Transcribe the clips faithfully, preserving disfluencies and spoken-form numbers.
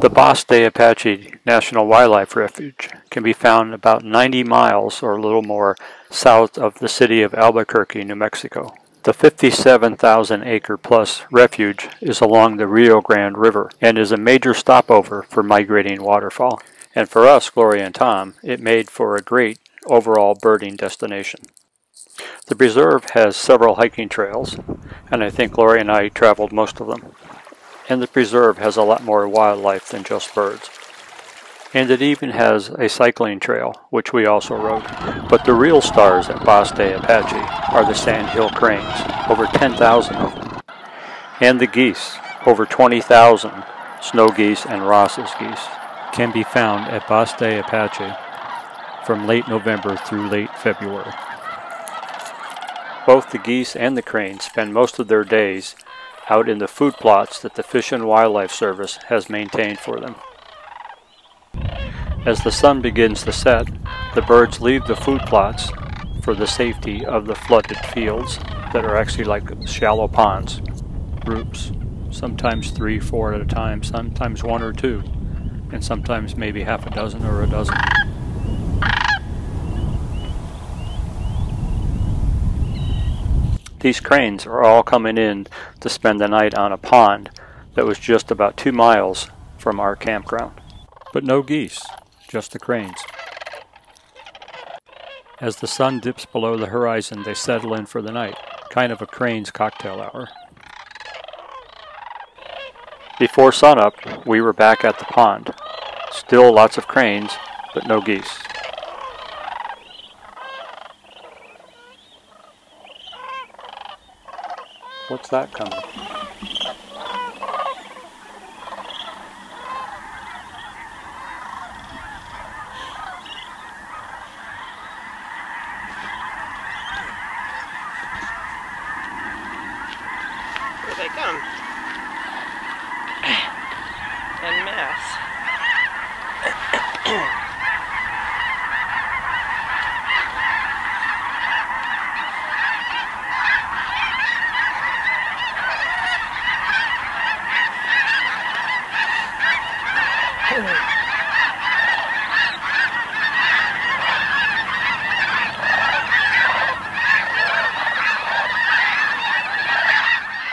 The Bosque del Apache National Wildlife Refuge can be found about ninety miles or a little more south of the city of Albuquerque, New Mexico. The fifty-seven thousand acre plus refuge is along the Rio Grande River and is a major stopover for migrating waterfowl. And for us, Gloria and Tom, it made for a great overall birding destination. The preserve has several hiking trails, and I think Gloria and I traveled most of them. And the preserve has a lot more wildlife than just birds. And it even has a cycling trail, which we also rode. But the real stars at Bosque del Apache are the sandhill cranes, over ten thousand of them, and the geese, over twenty thousand snow geese and Ross's geese, can be found at Bosque del Apache from late November through late February. Both the geese and the cranes spend most of their days out in the food plots that the Fish and Wildlife Service has maintained for them. As the sun begins to set, the birds leave the food plots for the safety of the flooded fields that are actually like shallow ponds, groups, sometimes three, four at a time, sometimes one or two, and sometimes maybe half a dozen or a dozen. These cranes are all coming in to spend the night on a pond that was just about two miles from our campground. But no geese. Just the cranes. As the sun dips below the horizon, they settle in for the night, kind of a crane's cocktail hour. Before sunup, we were back at the pond. Still lots of cranes, but no geese. What's that coming? They come en masse.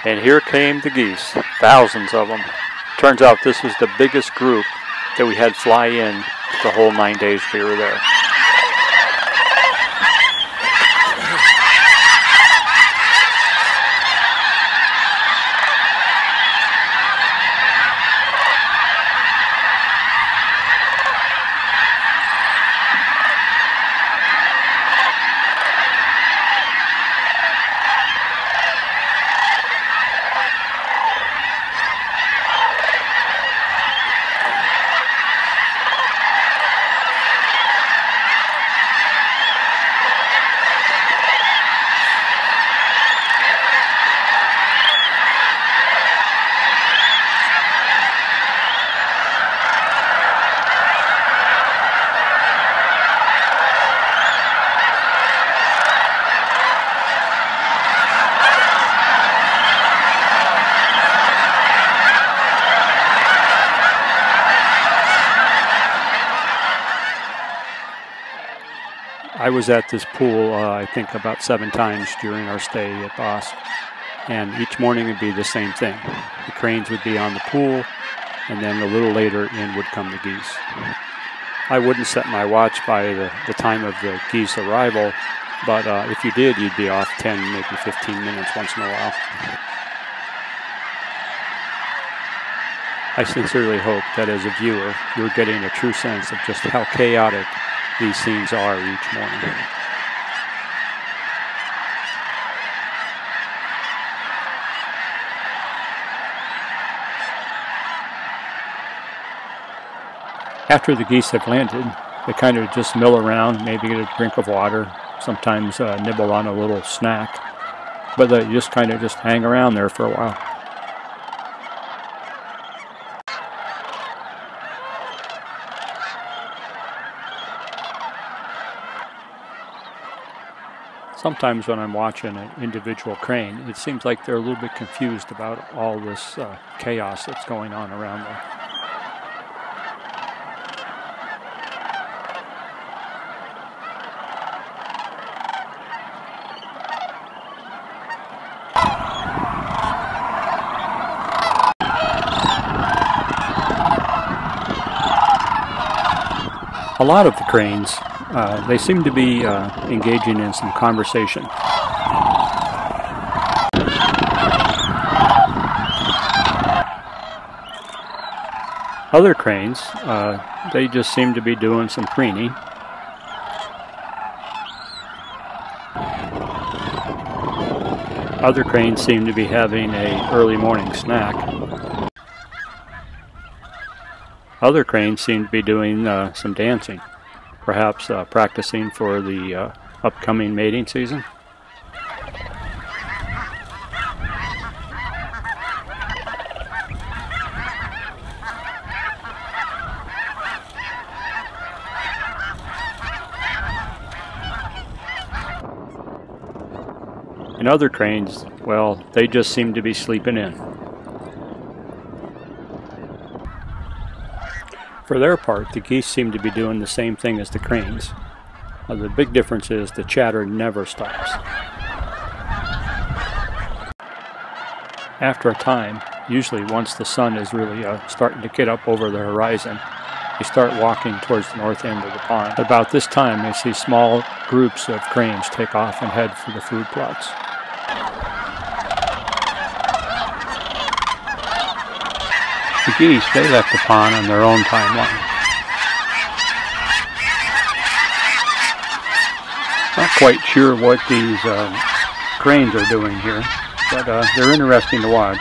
And here came the geese, thousands of them. Turns out this was the biggest group that we had fly in the whole nine days we were there. I was at this pool, uh, I think, about seven times during our stay at Bosque, and each morning would be the same thing. The cranes would be on the pool, and then a little later in would come the geese. I wouldn't set my watch by the, the time of the geese arrival, but uh, if you did, you'd be off ten, maybe fifteen minutes once in a while. I sincerely hope that as a viewer, you're getting a true sense of just how chaotic these scenes are each morning. After the geese have landed, they kind of just mill around, maybe get a drink of water, sometimes uh, nibble on a little snack, but they just kind of just hang around there for a while. Sometimes when I'm watching an individual crane, it seems like they're a little bit confused about all this uh, chaos that's going on around them. A lot of the cranes, uh, they seem to be uh, engaging in some conversation. Other cranes, uh, they just seem to be doing some preening. Other cranes seem to be having an early morning snack. Other cranes seem to be doing uh, some dancing, perhaps uh, practicing for the uh, upcoming mating season. And other cranes, well, they just seem to be sleeping in. For their part, the geese seem to be doing the same thing as the cranes. Now, the big difference is the chatter never stops. After a time, usually once the sun is really uh, starting to get up over the horizon, they start walking towards the north end of the pond. About this time, they see small groups of cranes take off and head for the food plots. The geese, they left the pond on their own timeline. Not quite sure what these uh, cranes are doing here, but uh, they're interesting to watch.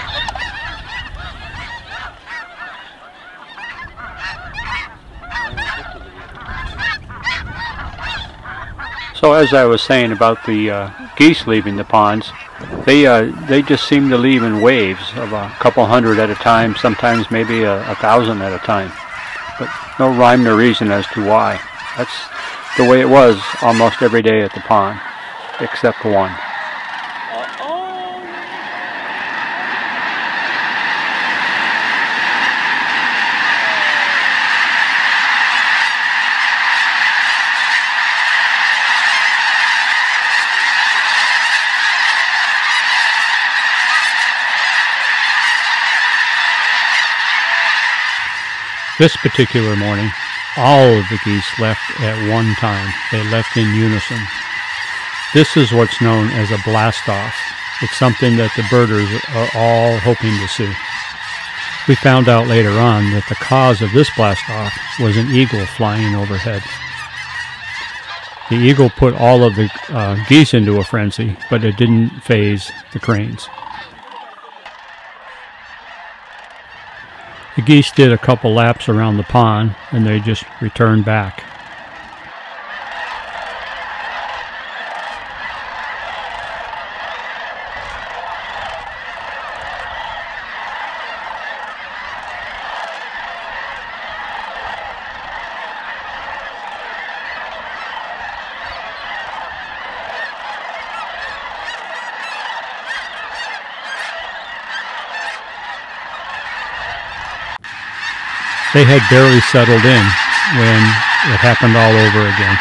So as I was saying about the uh, geese leaving the ponds, They, uh, they just seem to leave in waves of a couple hundred at a time, sometimes maybe a, a thousand at a time. But no rhyme or reason as to why. That's the way it was almost every day at the pond, except one. This particular morning, all of the geese left at one time. They left in unison. This is what's known as a blast-off. It's something that the birders are all hoping to see. We found out later on that the cause of this blast-off was an eagle flying overhead. The eagle put all of the uh, geese into a frenzy, but it didn't faze the cranes. The geese did a couple laps around the pond, and they just returned back. They had barely settled in when it happened all over again.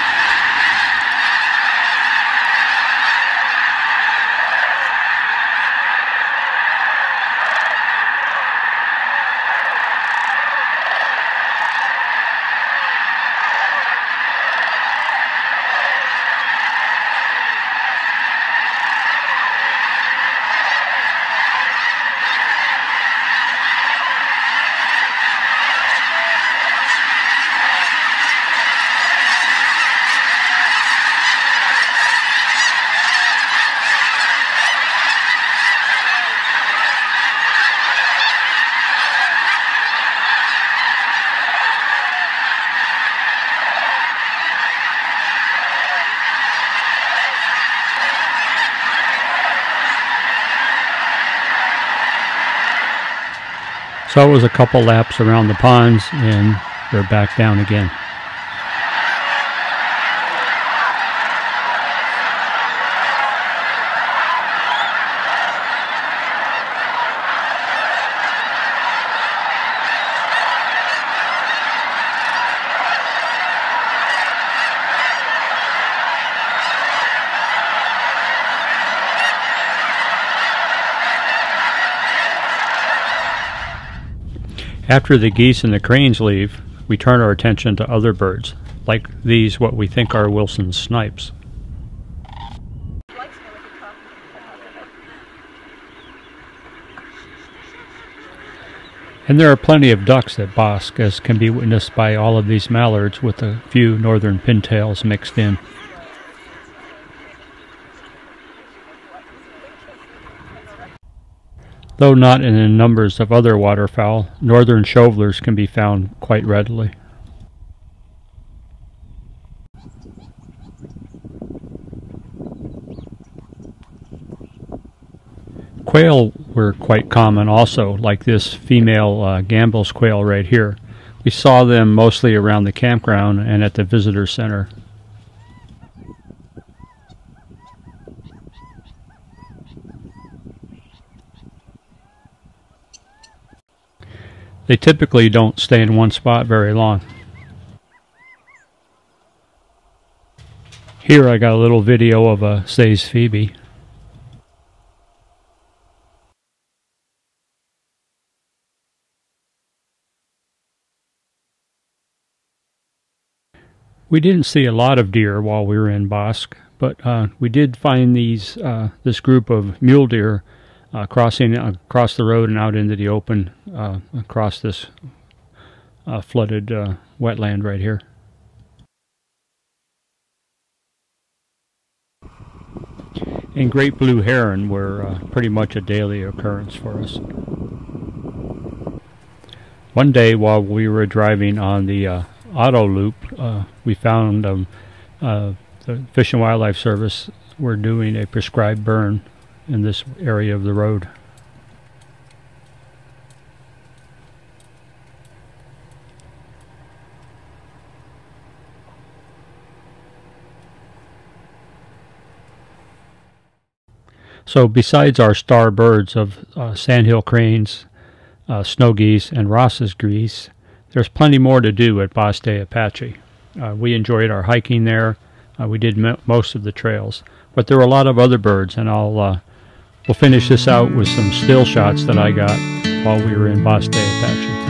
So it was a couple laps around the ponds, and they're back down again. After the geese and the cranes leave, we turn our attention to other birds. like these, what we think are Wilson's snipes. And there are plenty of ducks at Bosque, as can be witnessed by all of these mallards with a few northern pintails mixed in. Though not in the numbers of other waterfowl, northern shovelers can be found quite readily. Quail were quite common also, like this female uh, Gambel's quail right here. We saw them mostly around the campground and at the visitor center. They typically don't stay in one spot very long. Here I got a little video of a Say's Phoebe. We didn't see a lot of deer while we were in Bosque, but uh, we did find these uh, this group of mule deer Uh, crossing uh, across the road and out into the open uh, across this uh, flooded uh, wetland right here. And great blue heron were uh, pretty much a daily occurrence for us. One day while we were driving on the uh, auto loop, uh, we found um, uh, the Fish and Wildlife Service were doing a prescribed burn in this area of the road. So besides our star birds of uh, sandhill cranes, uh, snow geese, and Ross's geese, there's plenty more to do at Bosque del Apache. Uh, we enjoyed our hiking there. Uh, we did m most of the trails, but there were a lot of other birds, and I'll uh, We'll finish this out with some still shots that I got while we were in Bosque del Apache.